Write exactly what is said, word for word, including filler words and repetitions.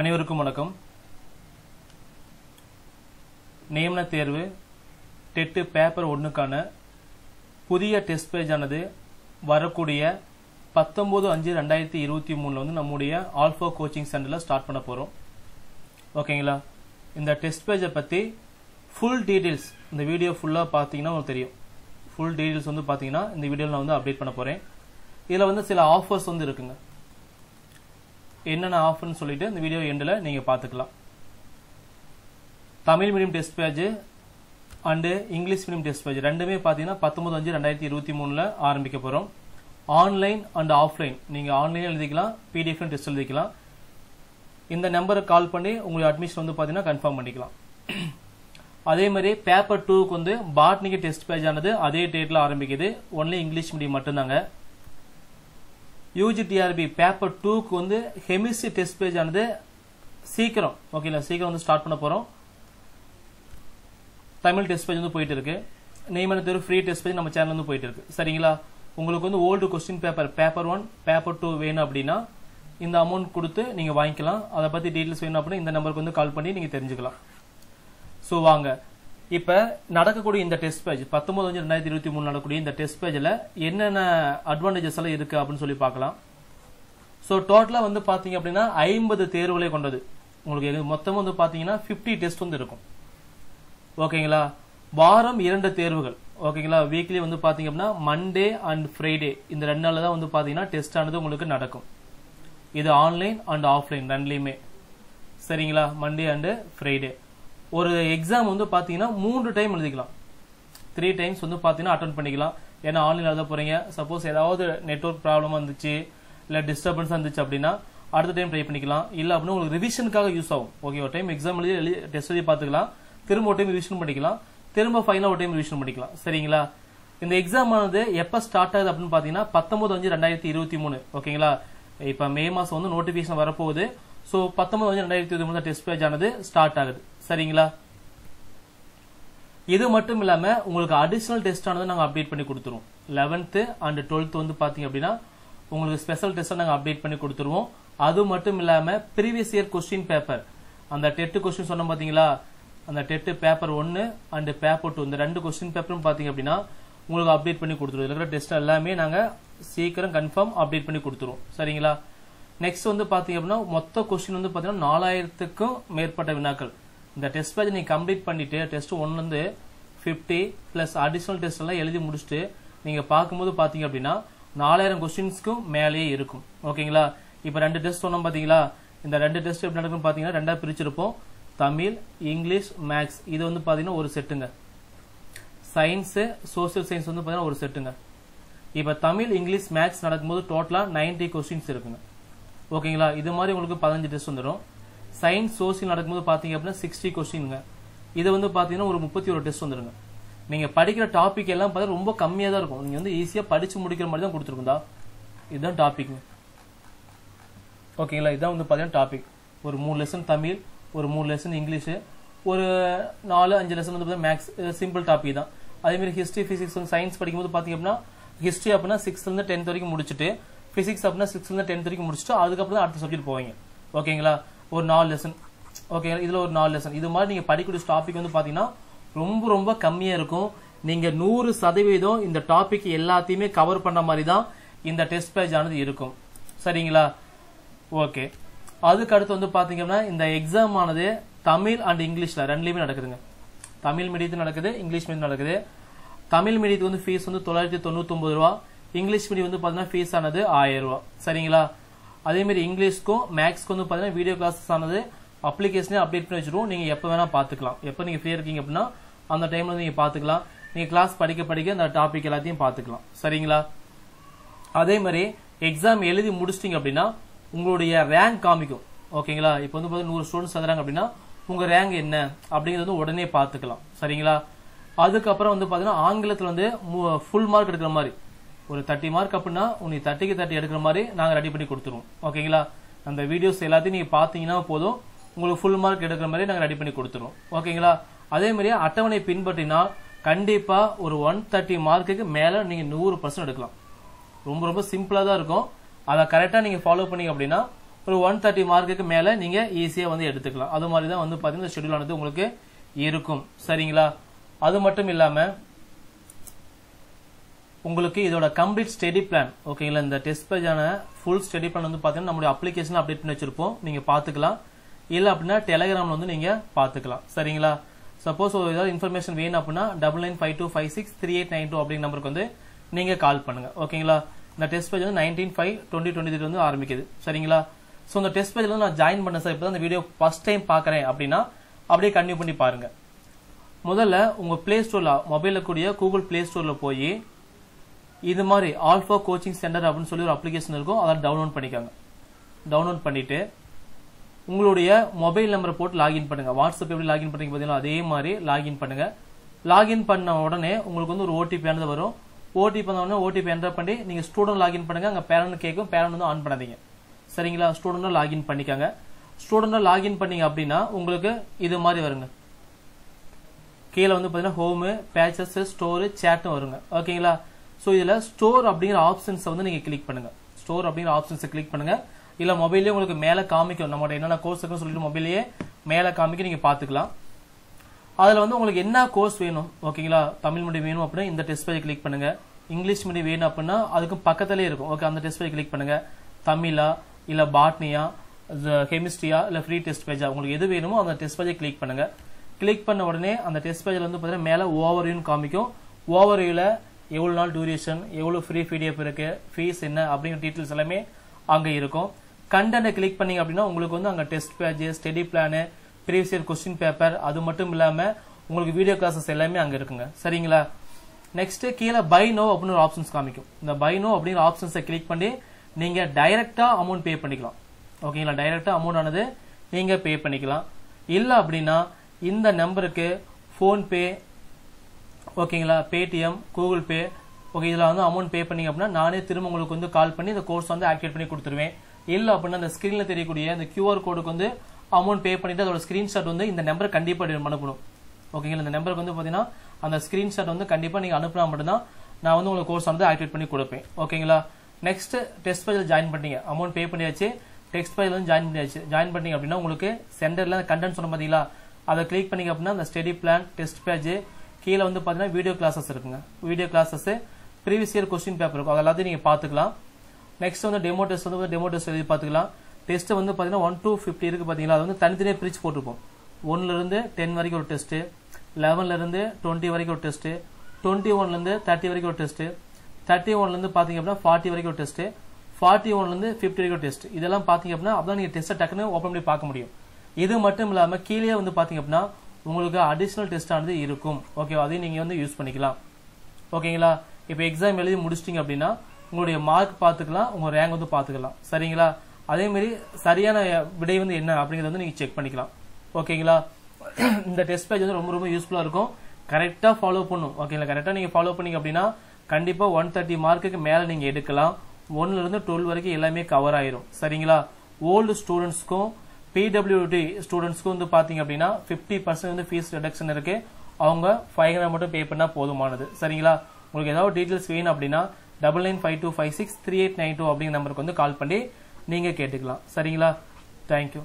அனைவருக்கும் வணக்கம். நியமன தேர்வு டெட் பேப்பர் ஒன்றுக்கான புதிய டெஸ்ட் பேஜ் ஆனது வரக்கூடிய பத்தொன்பது அஞ்சு ரெண்டாயிரத்தி இருபத்தி மூணுல வந்து நம்முடைய ஆல்ஃபா கோச்சிங் சென்டரில் ஸ்டார்ட் பண்ண போகிறோம். ஓகேங்களா, இந்த டெஸ்ட் பேஜை பற்றி ஃபுல் டீட்டெயில்ஸ் இந்த வீடியோ ஃபுல்லாக பார்த்தீங்கன்னா உங்களுக்கு தெரியும். ஃபுல் டீட்டெயில்ஸ் வந்து பார்த்தீங்கன்னா இந்த வீடியோவில் நான் வந்து அப்டேட் பண்ண போகிறேன். இதில் வந்து சில ஆஃபர்ஸ் வந்து இருக்குங்க. என்னென்ன ஆஃபர்னு சொல்லிட்டு இந்த வீடியோ எண்டில் நீங்கள் பார்த்துக்கலாம். Tamil medium test page and English medium test page ரெண்டுமே பார்த்தீங்கன்னா பத்தொன்பது அஞ்சு ரெண்டாயிரத்தி இருபத்தி மூணில் ஆரம்பிக்க போகிறோம். ஆன்லைன் அண்ட் ஆஃப்லைன், நீங்கள் ஆன்லைனில் எழுதிக்கலாம், பிடிஎஃப்ல டெஸ்ட் எழுதிக்கலாம். இந்த நம்பரை கால் பண்ணி உங்களுடைய அட்மிஷன் வந்து பார்த்தீங்கன்னா கன்ஃபார்ம் பண்ணிக்கலாம். அதே மாதிரி பேப்பர் டூக்கு வந்து பாட்னிக்கு டெஸ்ட் பேஜ் ஆனது அதே டேட்டில் ஆரம்பிக்குது. ஒன்லி இங்கிலீஷ் மீடியம் மட்டும்தாங்க. யூஜி டிஆர்பி பேப்பர் டூக்கு வந்து ஹெமிஸ்ட்ரி டெஸ்ட் பேஜ் ஆனது சீக்கிரம், ஓகேங்களா, சீக்கிரம் வந்து ஸ்டார்ட் பண்ண போகிறோம். தமிழ் டெஸ்ட் பேஜ் வந்து போயிட்டு இருக்கு. நியமன தேர்வு ஃப்ரீ டெஸ்ட் பேஜ் நம்ம சேனல் வந்து போயிட்டு இருக்கு. சரிங்களா, உங்களுக்கு வந்து old question paper paper one paper two வேணும் அப்படின்னா இந்த அமௌண்ட் கொடுத்து நீங்கள் வாங்கிக்கலாம். அதை பற்றி டீட்டெயில்ஸ் வேணும் அப்படின்னா இந்த நம்பருக்கு வந்து கால் பண்ணி நீங்கள் தெரிஞ்சுக்கலாம். ஸோ வாங்க, இப்போ நடக்கக்கூடிய இந்த டெஸ்ட் பேஜ் பத்தொன்பது அஞ்சு ரெண்டாயிரத்தி இருபத்தி மூணு நடக்கக்கூடிய இந்த டெஸ்ட் பேஜில் என்னென்ன அட்வான்டேஜஸ் எல்லாம் இருக்குது அப்படின்னு சொல்லி பார்க்கலாம். ஸோ டோட்டலாக வந்து பார்த்தீங்க அப்படின்னா ஐம்பது தேர்வுகளே கொண்டது. உங்களுக்கு மொத்தம் வந்து பார்த்தீங்கன்னா ஃபிஃப்டி டெஸ்ட் வந்து இருக்கும். ஓகேங்களா, வாரம் இரண்டு தேர்வுகள். ஓகேங்களா, வீக்லி வந்து பார்த்தீங்க அப்படின்னா மண்டே அண்ட் ஃப்ரைடே இந்த ரெண்டு நாளில் தான் வந்து பார்த்தீங்கன்னா டெஸ்ட் ஆனது உங்களுக்கு நடக்கும். இது ஆன்லைன் அண்ட் ஆஃப்லைன் ரெண்டுலேயுமே. சரிங்களா, மண்டே அண்டு ஃப்ரைடே. ஒரு எக்ஸாம் வந்து பார்த்தீங்கன்னா மூன்று டைம் எழுதிக்கலாம். த்ரீ டைம்ஸ் வந்து பார்த்தீங்கன்னா அட்டன் பண்ணிக்கலாம். ஏன்னா ஆன்லைன் எழுத போகிறீங்க, சப்போஸ் ஏதாவது நெட்ஒர்க் ப்ராப்ளமாக இருந்துச்சு இல்லை டிஸ்டர்பன்ஸாக இருந்துச்சு அப்படின்னா அடுத்த டைம் ட்ரை பண்ணிக்கலாம். இல்லை அப்படின்னா உங்களுக்கு ரிவிஷனுக்காக யூஸ் ஆகும். ஓகே, ஒரு டைம் எக்ஸாம் எழுதி எழுதி டெஸ்ட் எழுதி பார்த்துக்கலாம், திரும்ப ஒரு டைம் ரிவிஷன் பண்ணிக்கலாம், திரும்ப ஃபைனலாக ஒரு டைம் ரிவிஷன் பண்ணிக்கலாம். சரிங்களா, இந்த எக்ஸாம் ஆனது எப்போ ஸ்டார்ட் ஆகுது அப்படின்னு பார்த்தீங்கன்னா பத்தொன்பது அஞ்சு ரெண்டாயிரத்தி இருபத்தி மூணு ஓகேங்களா, இப்போ மே மாதம் வந்து நோட்டிஃபிகேஷன் வரப்போகுது. ஸோ பத்தொன்பது அஞ்சு ரெண்டாயிரத்தி இருபத்தி மூணு டெஸ்ட் பேஜ் ஆனது ஸ்டார்ட் ஆகுது. சரிங்களா, இது மட்டும் இல்லாம உங்களுக்கு அடிஷனல் டெஸ்ட் ஆனது நாங்க அப்டேட் பண்ணி கொடுத்துருவோம். லெவன்த் அண்ட் டுவெல்த் வந்து பாத்தீங்க அப்படின்னா உங்களுக்கு ஸ்பெஷல் டெஸ்ட் நாங்க அப்டேட் பண்ணி கொடுத்துருவோம். அது மட்டும் இல்லாம ப்ரீவியஸ் இயர் கொஸ்டின் பேப்பர் அந்த டெட் கொஸ்டின் சொன்ன பாத்தீங்களா, அந்த டெட் பேப்பர் ஒன்னு அண்ட் பேப்பர் டூ இந்த ரெண்டு கொஸ்டின் பேப்பரும் பாத்தீங்க அப்படின்னா உங்களுக்கு அப்டேட் பண்ணி கொடுத்துருவோம். இருக்கிற டெஸ்ட் எல்லாமே நாங்க சீக்கிரம் கன்ஃபார்ம் அப்டேட் பண்ணி கொடுத்துருவோம். சரிங்களா, நெக்ஸ்ட் வந்து பாத்தீங்க அப்படின்னா மொத்த கொஸ்டின் வந்து பாத்தீங்கன்னா நாலாயிரத்துக்கும் மேற்பட்ட வினாக்கள். இந்த டெஸ்ட் பேஜ் நீங்கள் கம்ப்ளீட் பண்ணிவிட்டு டெஸ்ட் ஒன்லேருந்து ஃபிஃப்டி ப்ளஸ் அடிஷ்னல் டெஸ்ட் எல்லாம் எழுதி முடிச்சுட்டு நீங்கள் பார்க்கும்போது பார்த்தீங்க அப்படின்னா நாலாயிரம் கொஸ்டின்ஸ்க்கும் மேலேயே இருக்கும். ஓகேங்களா, இப்போ ரெண்டு டெஸ்ட் சொன்னோம் பார்த்தீங்களா, இந்த ரெண்டு டெஸ்ட் எப்படி நடக்கும்னு பார்த்தீங்கன்னா ரெண்டாக பிரிச்சிருப்போம். தமிழ், இங்கிலீஷ், மேக்ஸ் இது வந்து பார்த்தீங்கன்னா ஒரு செட்டுங்க. சயின்ஸு, சோசியல் சயின்ஸ் வந்து பார்த்தீங்கன்னா ஒரு செட்டுங்க. இப்போ தமிழ், இங்கிலீஷ், மேக்ஸ் நடக்கும்போது டோட்டலாக நைன்டி கொஸ்டின்ஸ் இருக்குங்க. ஓகேங்களா, இது மாதிரி உங்களுக்கு பதினஞ்சு டெஸ்ட் வந்துடும். சயின்ஸ் சோசியல் நடக்கும்போது பார்த்தீங்க அப்படின்னா சிக்ஸ்டி கொஸ்டின்ங்க. இது வந்து பார்த்தீங்கன்னா ஒரு முப்பத்தி ஒரு டெஸ்ட் வந்துருங்க. நீங்கள் படிக்கிற டாபிக் எல்லாம் பார்த்தா ரொம்ப கம்மியாக தான் இருக்கும். நீங்கள் வந்து ஈஸியாக படித்து முடிக்கிற மாதிரி தான் கொடுத்துருக்குந்தா. இதுதான் டாபிக். ஓகேங்களா, இதுதான் வந்து பார்த்தீங்கன்னா டாபிக். ஒரு மூணு லெசன் தமிழ், ஒரு மூணு லெசன் இங்கிலீஷு, ஒரு நாலு அஞ்சு லெசன் வந்து பார்த்தீங்கன்னா மேக்ஸ் சிம்பிள் டாபிக் தான். அதேமாதிரி ஹிஸ்ட்ரி, ஃபிசிக்ஸ் வந்து சயின்ஸ் படிக்கும்போது பார்த்தீங்க அப்படின்னா ஹிஸ்ட்ரி அப்படின்னா சிக்ஸ்த்லேருந்து டென்த் வரைக்கும் முடிச்சுட்டு, ஃபிசிக்ஸ் அப்படின்னா சிக்ஸ்த்லேருந்து டென்த் வரைக்கும் முடிச்சுட்டு அதுக்கப்புறம் தான் அடுத்த சப்ஜெக்ட் போவீங்க. ஓகேங்களா, ஒரு நாலு லெசன். ஓகேங்களா, இதில் ஒரு நாலு லெசன். இது மாதிரி நீங்கள் படிக்கக்கூடிய டாபிக் வந்து பார்த்தீங்கன்னா ரொம்ப ரொம்ப கம்மியாக இருக்கும். நீங்கள் நூறு சதவீதம் இந்த டாபிக் எல்லாத்தையுமே கவர் பண்ண மாதிரி தான் இந்த டெஸ்ட் பேஜ் ஆனது இருக்கும். சரிங்களா, ஓகே. அதுக்கடுத்து வந்து பார்த்தீங்கன்னா இந்த எக்ஸாம் ஆனது தமிழ் அண்ட் இங்கிலீஷில் ரெண்டுலேயுமே நடக்குதுங்க. தமிழ் மீடியத்தில் நடக்குது, இங்கிலீஷ் மீடியம் நடக்குது. தமிழ் மீடியத்துக்கு வந்து ஃபீஸ் வந்து தொள்ளாயிரத்தி தொண்ணூற்றி ஒன்பது ரூபா. இங்கிலீஷ் மீடியம் வந்து பார்த்தீங்கன்னா ஃபீஸ் ஆனது ஆயிரம் ரூபா. சரிங்களா, அதேமாரி இங்கிலீஷ்க்கும் மேக்ஸ்க்கும் வந்து பார்த்தீங்கன்னா வீடியோ கிளாஸஸ் ஆனது அப்ளிகேஷனே அப்டேட் பண்ணி வச்சுருவோம். நீங்கள் எப்போ வேணால் பார்த்துக்கலாம். எப்போ நீங்கள் ஃப்ரீயாக இருக்கீங்க அப்படின்னா அந்த டைமில் நீங்கள் பார்த்துக்கலாம். நீங்கள் கிளாஸ் படிக்க படிக்க அந்த டாபிக் எல்லாத்தையும் பார்த்துக்கலாம். சரிங்களா, அதே மாதிரி எக்ஸாம் எழுதி முடிச்சிட்டிங்க அப்படின்னா உங்களுடைய ரேங்க் காமிக்கும். ஓகேங்களா, இப்போ வந்து பார்த்தீங்கன்னா நூறு ஸ்டூடெண்ட்ஸ் எழுதுறாங்க அப்படின்னா உங்கள் ரேங்க் என்ன அப்படிங்கிறது வந்து உடனே பார்த்துக்கலாம். சரிங்களா, அதுக்கப்புறம் வந்து பார்த்தீங்கன்னா ஆங்கிலத்தில் வந்து ஃபுல் மார்க் எடுக்கிற மாதிரி ஒரு தேர்ட்டி மார்க் அப்படின்னா உங்களுக்கு தேர்ட்டிக்கு தேர்ட்டி எடுக்கிற மாதிரி நாங்கள் ரெடி பண்ணி கொடுத்துருவோம். ஓகேங்களா, அந்த வீடியோஸ் எல்லாத்தையும் நீங்கள் பார்த்தீங்கன்னா போதும் உங்களுக்கு ஃபுல் மார்க் எடுக்கிற மாதிரி நாங்கள் ரெடி பண்ணி கொடுத்துருவோம். ஓகேங்களா, அதே மாதிரி அட்டவணை பின்பற்றினா கண்டிப்பாக ஒரு ஒன் தேர்ட்டி மார்க்குக்கு மேலே நீங்கள் நூறு பர்சன்ட் எடுக்கலாம். ரொம்ப ரொம்ப சிம்பிளாக தான் இருக்கும். அதை கரெக்டாக நீங்கள் ஃபாலோ பண்ணிங்க அப்படின்னா ஒரு one thirty மார்க்குக்கு மேல நீங்க ஈஸியா வந்து எடுத்துக்கலாம். அது மாதிரி தான் வந்து பாத்தீங்கன்னா ஷெட்யூல் ஆனது உங்களுக்கு இருக்கும். சரிங்களா? அது மட்டும் இல்லாம உங்களுக்கு இதோட கம்ப்ளீட் ஸ்டடி பிளான் ஓகேங்களா, இந்த டெஸ்ட் பேஜான ஃபுல் ஸ்டடி பிளான் வந்து பாத்தீங்கன்னா நம்மளுடைய அப்ளிகேஷன்ல அப்டேட் பண்ணி வச்சிருப்போம். நீங்க பாத்துக்கலாம். இல்ல அப்படினா டெலிகிராம்ல வந்து நீங்க பாத்துக்கலாம். சரிங்களா? சப்போஸ் ஒரு ஏதாவது இன்ஃபர்மேஷன் வேணும் அப்படின்னா double nine five two five six three eight nine two அப்படிங்கிற நம்பருக்கு வந்து நீங்க கால் பண்ணுங்க. ஓகேங்களா? இந்த டெஸ்ட் பேஜ் வந்து nineteen five twenty twenty three வந்து ஆரம்பிக்குது. சரிங்களா? சோ இந்த டெஸ்ட் பேஜ்ல நான் ஜாயின் பண்ண சார் இப்பதான் இந்த வீடியோ ஃபர்ஸ்ட் டைம் பார்க்கறேன் அப்படின்னா அப்படியே கண்டினியூ பண்ணி பாருங்க. முதல்ல உங்க பிளே ஸ்டோர்ல மொபைல்ல கூடிய கூகுள் பிளே ஸ்டோர்ல போய் இது மாதிரி ஆல்பா கோச்சிங் சென்டர் அப்படின்னு சொல்லி ஒரு அப்ளிகேஷன் இருக்கும், அதை டவுன்லோட் பண்ணிக்கோங்க. டவுன்லோட் பண்ணிட்டு உங்களுடைய மொபைல் நம்பரை போட்டு லாகின் பண்ணுங்க. வாட்ஸ்அப் எப்படி லாகின் பண்றீங்க பாத்தீங்கன்னா அதே மாதிரி லாகின் பண்ணுங்க. லாகின் பண்ண உடனே உங்களுக்கு வந்து ஒரு ஓடிபி ஆனது வரும். ஓடிபி வந்த உடனே ஓடிபி என்டர் பண்ணி நீங்க ஸ்டூடெண்ட் லாகின் பண்ணுங்க. அங்க பேரண்ட் கேட்கும், பேரண்ட் வந்து ஆன் பண்ணாதீங்க. சரிங்களா? ஸ்டூடெண்டா லாகின் பண்ணிக்கோங்க. ஸ்டூடெண்டா லாகின் பண்ணீங்க அப்படின்னா உங்களுக்கு இது மாதிரி வருங்க. கீழே வந்து பாத்தீங்கன்னா ஹோமு, பேச்சஸ், ஸ்டோரு, சேட்டும் வருங்க. ஓகேங்களா? ஸோ இதுல ஸ்டோர் அப்படிங்கிற ஆப்ஷன்ஸை வந்து நீங்க கிளிக் பண்ணுங்க. ஸ்டோர் அப்படிங்கிற ஆப்ஷன்ஸை கிளிக் பண்ணுங்க. இல்ல மொபைலே உங்களுக்கு மேல காமிக்கும் நம்மளோட என்னென்ன கோர்ஸ் இருக்குன்னு சொல்லிட்டு மொபைலே மேல காமிக்க நீங்க பாத்துக்கலாம். அதுல வந்து உங்களுக்கு என்ன கோர்ஸ் வேணும் ஓகேங்களா, தமிழ் மீடியம் வேணும் அப்படின்னா இந்த டெஸ்ட் பேஜ் கிளிக் பண்ணுங்க. இங்கிலீஷ் மீடியம் வேணும் அப்படின்னா அதுக்கு பக்கத்திலே இருக்கும். ஓகே, அந்த டெஸ்ட் பேஜ் கிளிக் பண்ணுங்க. தமிழா இல்ல பாட்னியா, கெமிஸ்ட்ரியா இல்ல ஃப்ரீ டெஸ்ட் பேஜா உங்களுக்கு எது வேணுமோ அந்த டெஸ்ட் பேஜை கிளிக் பண்ணுங்க. கிளிக் பண்ண உடனே அந்த டெஸ்ட் பேஜ்ல வந்து பாத்தீங்கன்னா மேல ஓவர்வியூன்னு காமிக்கும். ஓவர்வியூல எவ்வளவு நாள் டியூரேஷன், எவ்வளவு ஃப்ரீ பிடிஎஃப் இருக்கு, ஃபீஸ் என்ன அப்படிங்கிற டீட்டெயில்ஸ் எல்லாமே அங்க இருக்கும். கண்டென்ட்டை கிளிக் பண்ணீங்க அப்படின்னா உங்களுக்கு வந்து அங்கே test page, study plan, previous year question paper, அது மட்டும் இல்லாமல் உங்களுக்கு வீடியோ கிளாஸஸ் எல்லாமே அங்கே இருக்குங்க. சரிங்களா? நெக்ஸ்ட் கீழே பை நோ அப்படின்னு ஒரு ஆப்ஷன்ஸ் காமிக்கும். இந்த பை நோ அப்படிங்கிற ஆப்ஷன்ஸை கிளிக் பண்ணி நீங்கள் டைரக்டா அமௌண்ட் பே பண்ணிக்கலாம். ஓகேங்களா? டைரக்டா அமௌண்ட் ஆனது நீங்கள் பே பண்ணிக்கலாம். இல்லை அப்படின்னா இந்த நம்பருக்கு ஃபோன்பே ஓகேங்களா, பேடிஎம், கூகுள் பே ஓகே இதில் வந்து அமௌண்ட் பே பண்ணீங்க அப்படின்னா நானே திரும்ப உங்களுக்கு வந்து கால் பண்ணி இந்த கோர்ஸ் வந்து ஆக்டிவேட் பண்ணி கொடுத்துருவேன். இல்ல அப்படின்னா அந்த ஸ்கிரீன்ல தெரியக்கூடிய அந்த கியூஆர் கோடுக்கு வந்து அமௌண்ட் பே பண்ணிட்டு அதோட ஸ்கிரீன்ஷாட் வந்து இந்த நம்பர் கண்டிப்பா அனுப்பணும். ஓகேங்களா? இந்த நம்பருக்கு வந்து பாத்தீங்கன்னா அந்த ஸ்கிரீன்ஷாட் வந்து கண்டிப்பா நீங்க அனுப்பினா மட்டும்தான் நான் வந்து உங்களுக்கு கோர்ஸ் வந்து ஆக்டிவேட் பண்ணி கொடுப்பேன். ஓகேங்களா? நெக்ஸ்ட் டெஸ்ட் பேஜ்ல ஜாயின் பண்ணீங்க, அமௌண்ட் பே பண்ணியாச்சு, டெஸ்ட் பேஜ்ல வந்து ஜாயின் பண்ணியாச்சு. ஜாயின் பண்ணீங்க அப்படின்னா உங்களுக்கு சென்டர்ல கண்டென்ட் சொன்ன பாத்தீங்களா, அதை கிளிக் பண்ணீங்க அப்படின்னா அந்த ஸ்டடி பிளான், டெஸ்ட் பேஜ், கீழே வந்து பாத்தீங்கன்னா வீடியோ கிளாஸஸ் இருக்குங்க. Video classes, previous year question paper இருக்கும், அது எல்லாத்தையும் நீங்க பாத்துக்கலாம். நெக்ஸ்ட் வந்து டெமோ டெஸ்ட் வந்து டெமோ டெஸ்ட் எழுதி பார்த்துக்கலாம். டெஸ்ட் வந்து பார்த்தீங்கன்னா ஒன் டூ ஃபிஃப்டி இருக்கு பார்த்தீங்களா, அது வந்து தனித்தனியாக பிரிச்சு போட்டிருப்போம். ஒன்னுல இருந்து டென் வரைக்கும் ஒரு டெஸ்ட், லெவன்ல இருந்து டுவெண்ட்டி வரைக்கும் ஒரு டெஸ்ட், டுவெண்ட்டி ஒன்ல இருந்து தேர்ட்டி வரைக்கும் ஒரு டெஸ்ட், தேர்ட்டி ஒன்ல இருந்து பாத்தீங்க அப்படின்னா ஃபார்ட்டி வரைக்கும் ஒரு டெஸ்ட், ஃபார்ட்டி ஒன்ல இருந்து ஃபிஃப்டி வரைக்கும் டெஸ்ட். இதெல்லாம் பாத்தீங்க அப்படின்னா அப்பதான் நீங்க டெஸ்ட் டக்குன்னு ஓப்பன் பண்ணி பார்க்க முடியும். இது மட்டும் இல்லாம கீழே வந்து பாத்தீங்க அப்படின்னா உங்களுக்கு அடிஷனல் டெஸ்ட் ஆனது இருக்கும். ஓகே, அதையும் நீங்க வந்து யூஸ் பண்ணிக்கலாம். ஓகேங்களா? இப்போ எக்ஸாம் எழுதி முடிச்சிட்டீங்க அப்படின்னா உங்களுடைய மார்க் பார்த்துக்கலாம், உங்க ரேங்க் வந்து பார்த்துக்கலாம். சரிங்களா? அதே மாதிரி சரியான விடை வந்து என்ன அப்படிங்கறத வந்து நீங்க செக் பண்ணிக்கலாம். ஓகேங்களா? இந்த டெஸ்ட் பேஜ் வந்து ரொம்ப ரொம்ப யூஸ்ஃபுல்லா இருக்கும். கரெக்டா ஃபாலோ பண்ணும். ஓகேங்களா? கரெக்டா நீங்க ஃபாலோ பண்ணீங்க அப்படின்னா கண்டிப்பா ஒன் தேர்ட்டி மார்க்குக்கு மேல நீங்க எடுக்கலாம். ஒன்னுல இருந்து டுவெல் வரைக்கும் எல்லாமே கவர் ஆயிரும். சரிங்களா? ஓல்டு ஸ்டூடெண்ட்ஸ்க்கும் பிடபிள்யூடி ஸ்டூடெண்ட்ஸ்க்கும் வந்து பாத்தீங்க அப்படின்னா பிப்டி பர்சன்ட் வந்து ஃபீஸ் ரிடக்ஷன் இருக்கு. அவங்க ஃபைவ் ஹண்ட்ரட் மட்டும் பே பண்ணா போதுமானது. சரிங்களா? உங்களுக்கு ஏதாவது டீட்டெயில்ஸ் வேணும் அப்படின்னா double nine five two five six three eight nine two அப்படிங்கிற நம்பருக்கு வந்து கால் பண்ணி நீங்க கேட்டுக்கலாம். சரிங்களா? தேங்க்யூ.